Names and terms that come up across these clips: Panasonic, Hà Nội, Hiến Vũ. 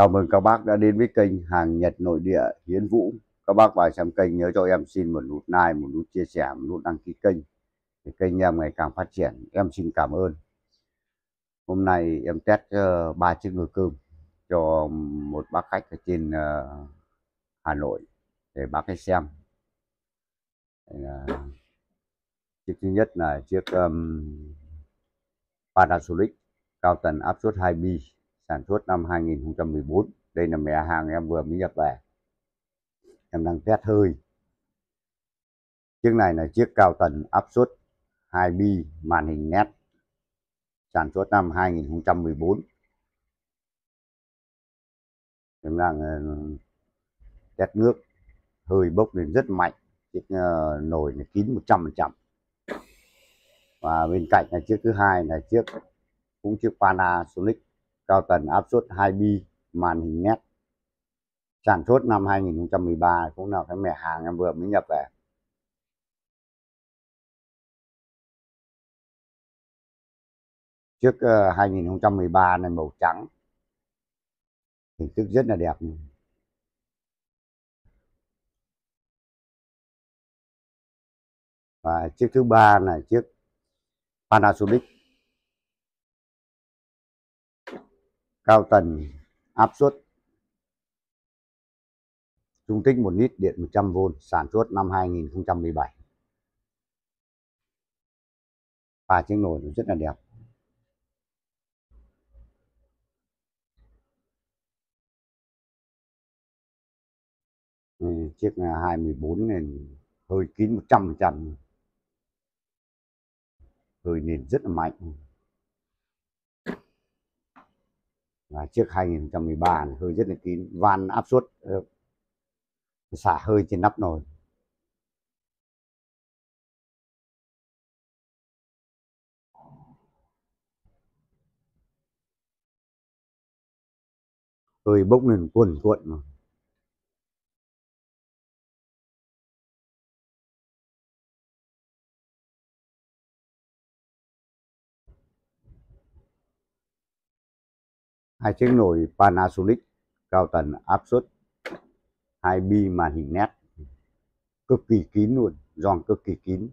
Chào mừng các bác đã đến với kênh Hàng Nhật Nội Địa Hiến Vũ. Các bác vào xem kênh nhớ cho em xin một nút like, một nút chia sẻ, một nút đăng ký kênh để kênh em ngày càng phát triển. Em xin cảm ơn. Hôm nay em test 3 chiếc nồi cơm cho một bác khách ở trên Hà Nội để bác ấy xem. Chiếc thứ nhất là chiếc Panasonic cao tần áp suất 2B, sản xuất năm 2014. Đây là mẻ hàng em vừa mới nhập về. Em đang test hơi. Chiếc này là chiếc cao tần áp suất 2B, màn hình nét, sản xuất năm 2014. Em đang test nước, hơi bốc lên rất mạnh. Chiếc nồi này kín 100%. Và bên cạnh là chiếc thứ hai là chiếc Panasonic cao tần áp suất 2B, màn hình nét, sản xuất năm 2013, cũng là cái mẻ hàng em vừa mới nhập về. Chiếc 2013 này màu trắng, hình thức rất là đẹp. Và chiếc thứ ba là chiếc Panasonic cao tần áp suất, dung tích 1 lít, điện 100V, sản xuất năm 2017. Và chiếc nồi cũng rất là đẹp. Chiếc 24 này hơi kín 100%. Hơi nền rất là mạnh. Và chiếc 2013 này, hơi rất là kín, van áp suất xả hơi trên nắp nồi. Hơi bốc lên cuồn cuộn mà. Hai chiếc nồi Panasonic cao tần áp suất 2B, màn hình nét, cực kỳ kín luôn, giòn cực kỳ kín.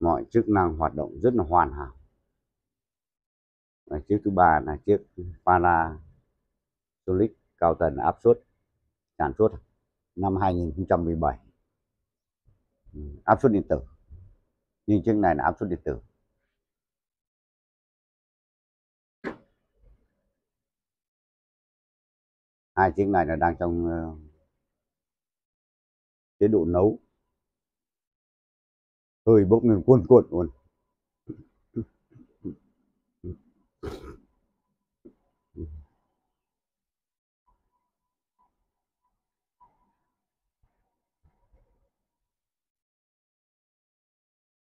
Mọi chức năng hoạt động rất là hoàn hảo. Và chiếc thứ ba là chiếc Panasonic cao tần áp suất, sản xuất năm 2017, áp suất điện tử. Nhưng chiếc này là áp suất điện tử. Hai chiếc này là đang trong chế độ nấu. Hơi bốc lên cuồn cuộn luôn.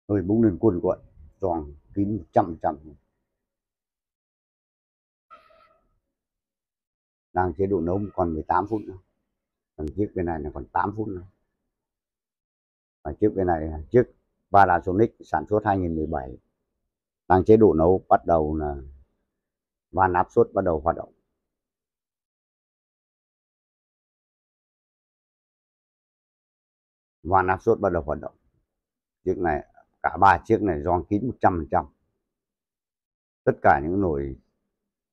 Hơi bốc lên cuồn cuộn, tròn kín 100%. Đang chế độ nấu còn 18 phút nữa. Còn chiếc bên này là còn 8 phút nữa. Và chiếc bên này là chiếc Panasonic sản xuất 2017. Đang chế độ nấu, bắt đầu là van áp suất bắt đầu hoạt động. Van áp suất bắt đầu hoạt động. Chiếc này, cả ba chiếc này giòn kín 100%. Tất cả những nồi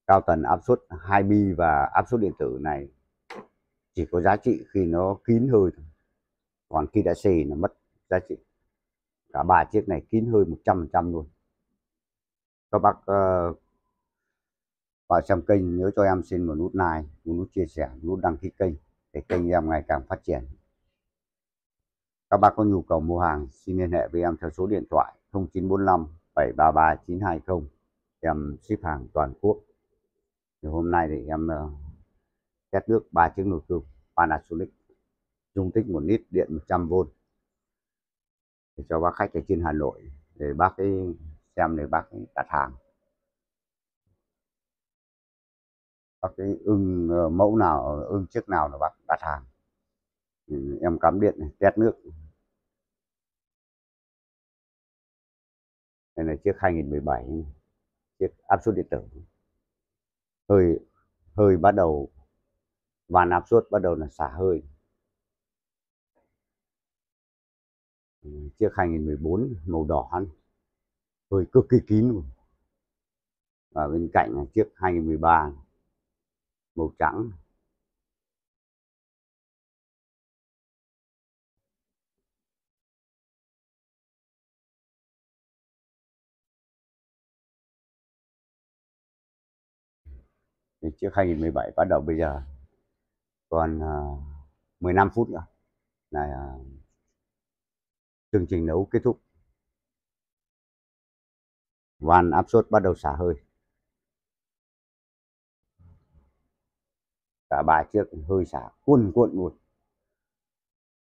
cao tần áp suất 2B và áp suất điện tử này chỉ có giá trị khi nó kín hơi thôi. Còn khi đã xì nó mất giá trị. Cả ba chiếc này kín hơi 100% luôn. Các bác vào xem kênh nhớ cho em xin một nút like, một nút chia sẻ, một nút đăng ký kênh để kênh em ngày càng phát triển. Các bác có nhu cầu mua hàng xin liên hệ với em theo số điện thoại 0945 733 920. Em ship hàng toàn quốc. Hôm nay thì em test nước 3 chiếc nồi cơm Panasonic, dung tích 1 lít, điện 100V để cho bác khách ở trên Hà Nội để bác ấy xem, để bác ấy đặt hàng. Bác ấy ưng mẫu nào, ưng chiếc nào là bác đặt hàng. Em cắm điện này, test nước. Đây là chiếc 2017. chiếc áp suất điện tử, hơi bắt đầu và áp suất bắt đầu là xả hơi. Chiếc 2014 màu đỏ hơn, hơi cực kỳ kín luôn. Và bên cạnh là chiếc 2013 màu trắng. Chiếc 2017 bắt đầu bây giờ còn 15 phút nữa là chương trình nấu kết thúc. Van áp suất bắt đầu xả hơi. Cả ba chiếc hơi xả cuồn luôn.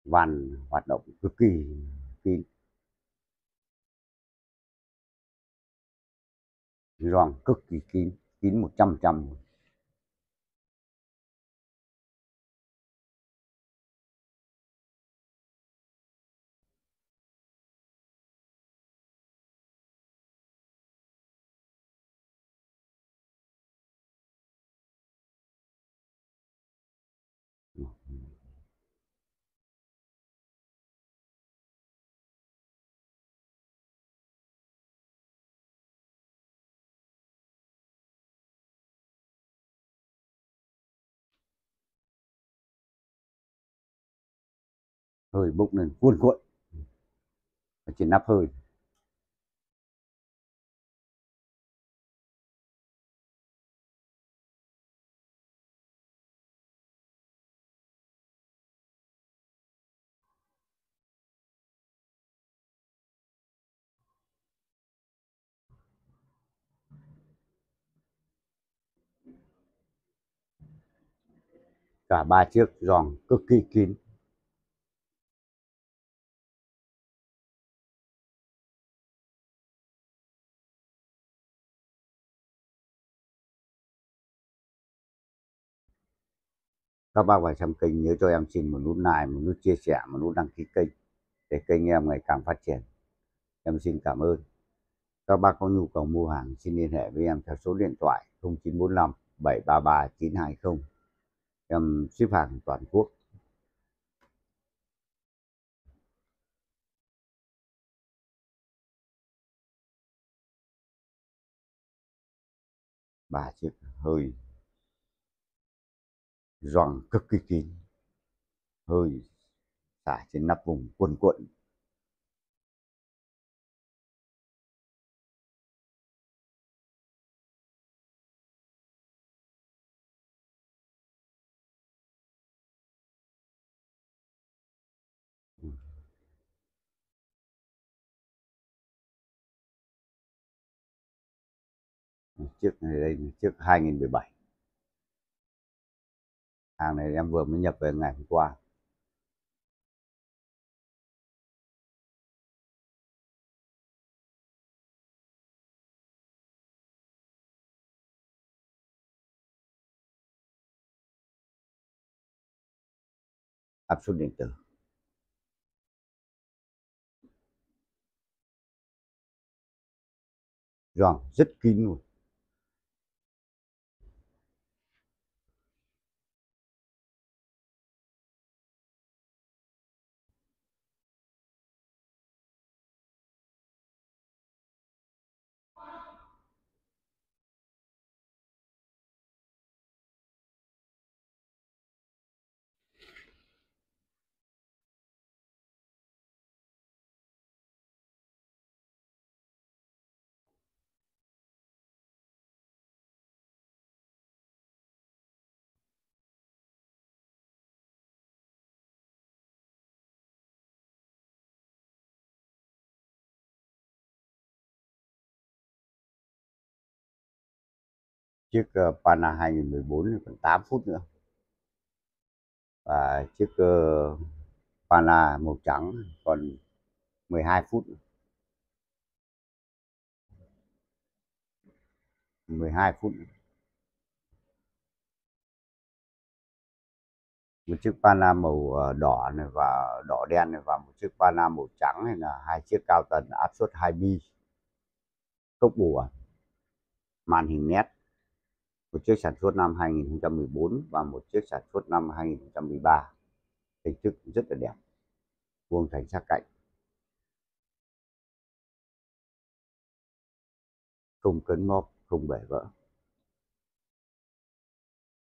Van hoạt động cực kỳ kín. Giòn cực kỳ kín, kín 100%. Hơi bốc lên cuồn ở trên nắp hơi. Cả ba chiếc giòn cực kỳ kín. Các bác vào xem kênh nhớ cho em xin một nút like, một nút chia sẻ, một nút đăng ký kênh để kênh em ngày càng phát triển. Em xin cảm ơn. Các bác có nhu cầu mua hàng xin liên hệ với em theo số điện thoại 0945 733 920. Em ship hàng toàn quốc. Ba chiếc hơi giòn cực kỳ kín, hơi xả trên nắp vùng cuồn. Chiếc này đây là chiếc 2017. Hàng này em vừa mới nhập về ngày hôm qua. Áp suất điện tử. Giòn rất kín luôn. Chiếc Pana 2014 còn 8 phút nữa. Và chiếc Pana màu trắng còn 12 phút nữa. 12 phút nữa. Một chiếc Pana màu đỏ này và đỏ đen này và một chiếc Pana màu trắng này là hai chiếc cao tần áp suất 2 bi. Cốc bùa. màn hình nét, một chiếc sản xuất năm 2014 và một chiếc sản xuất năm 2013. Hình thức rất là đẹp, vuông thành sát cạnh, không cấn móp, không bể vỡ,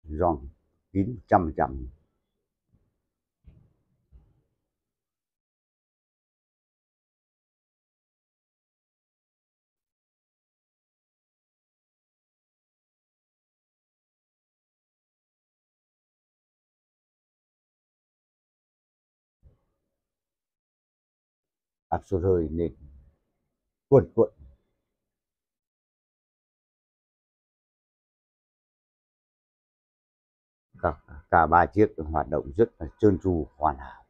giòn kín 100%. Áp suất hơi lên cuộn. Cả 3 chiếc hoạt động rất là trơn tru hoàn hảo.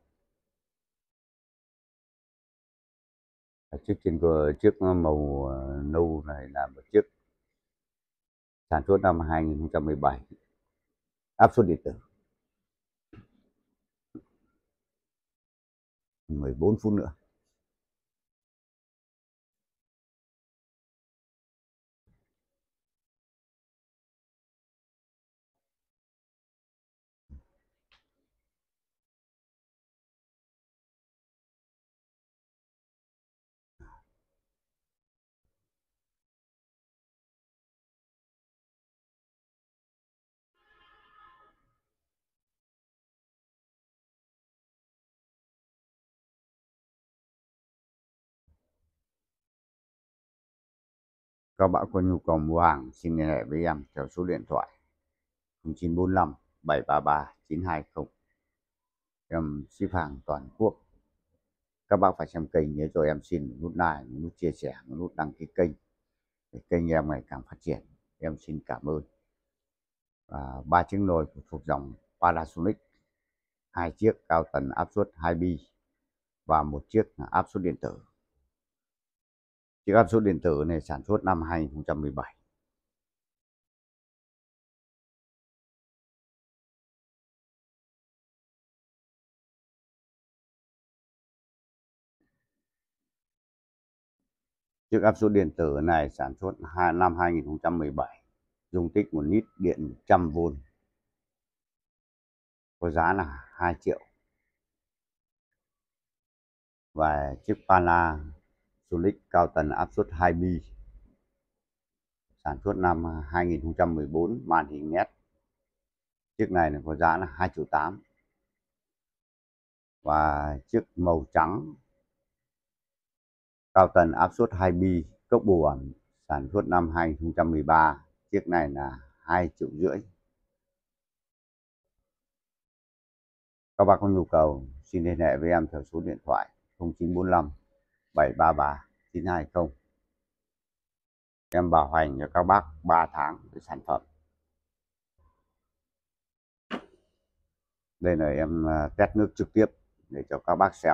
Chiếc trên cửa, chiếc màu nâu này là một chiếc sản xuất năm 2017, áp suất điện tử, 14 phút nữa. Các bạn có nhu cầu mua hàng xin liên hệ với em theo số điện thoại 0945 733 920. Em ship hàng toàn quốc. Các bạn phải xem kênh nhớ cho em xin nút like, nút chia sẻ, nút đăng ký kênh để kênh em ngày càng phát triển. Em xin cảm ơn. Và 3 chiếc nồi thuộc dòng Panasonic, 2 chiếc cao tần áp suất 2 bi và một chiếc áp suất điện tử. Chiếc áp suất điện tử này sản xuất năm 2017. Chiếc áp suất điện tử này sản xuất năm 2017, dung tích 1 lít, điện 100V, có giá là 2 triệu. Và chiếc Panasonic cao tần áp suất 2 bi sản xuất năm 2014, màn hình nét, chiếc này có giá là 2,8 triệu. Và chiếc màu trắng cao tần áp suất 2 bi cốc bùa sản xuất năm 2013, chiếc này là 2,5 triệu. Các bạn có nhu cầu xin liên hệ với em theo số điện thoại 0945 733 920. Em bảo hành cho các bác 3 tháng với sản phẩm. Đây là em test nước trực tiếp để cho các bác xem.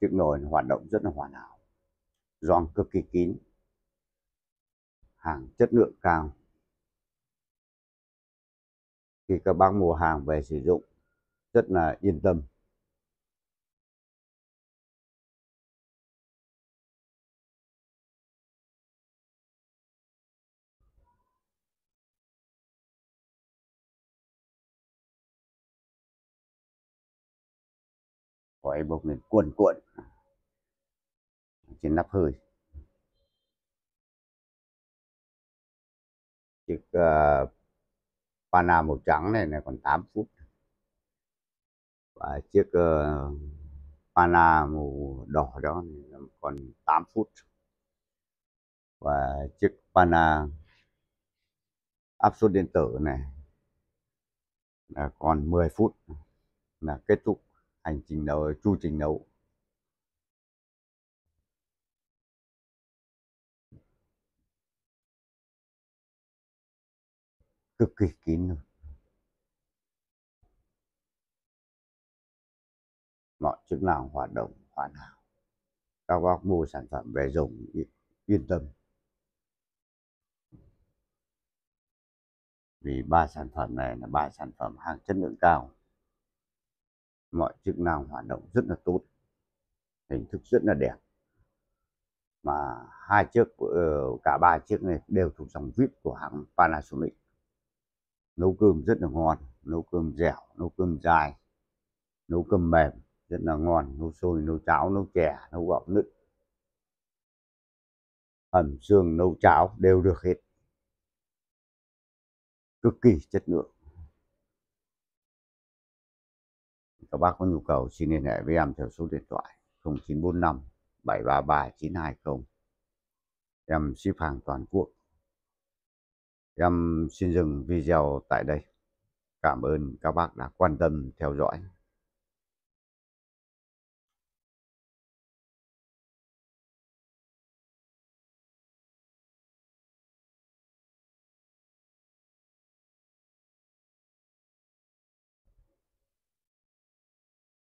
Chiếc nồi hoạt động rất là hoàn hảo, giòn cực kỳ kín, hàng chất lượng cao. Khi các bác mua hàng về sử dụng rất là yên tâm. Khói bốc lên cuồn cuộn trên nắp hơi. Chiếc Pana màu trắng này còn 8 phút. Và chiếc Pana màu đỏ đó còn 8 phút. Và chiếc Pana áp suất điện tử này là còn 10 phút là kết thúc hành trình nấu, chu trình nấu. Cực kỳ kín luôn. Mọi chức năng hoạt động hoàn hảo. Các bác mua sản phẩm về dùng yên tâm. Vì 3 sản phẩm này là 3 sản phẩm hàng chất lượng cao. Mọi chức năng hoạt động rất là tốt, hình thức rất là đẹp. mà hai chiếc, cả ba chiếc này đều thuộc dòng VIP của hãng Panasonic. Nấu cơm rất là ngon, nấu cơm dẻo, nấu cơm dài, nấu cơm mềm rất là ngon, nấu xôi, nấu cháo, nấu chè, nấu gạo nứt, hầm xương, nấu cháo đều được hết, cực kỳ chất lượng. Các bác có nhu cầu xin liên hệ với em theo số điện thoại 0945 733 920. Em ship hàng toàn quốc. Em xin dừng video tại đây. Cảm ơn các bác đã quan tâm theo dõi.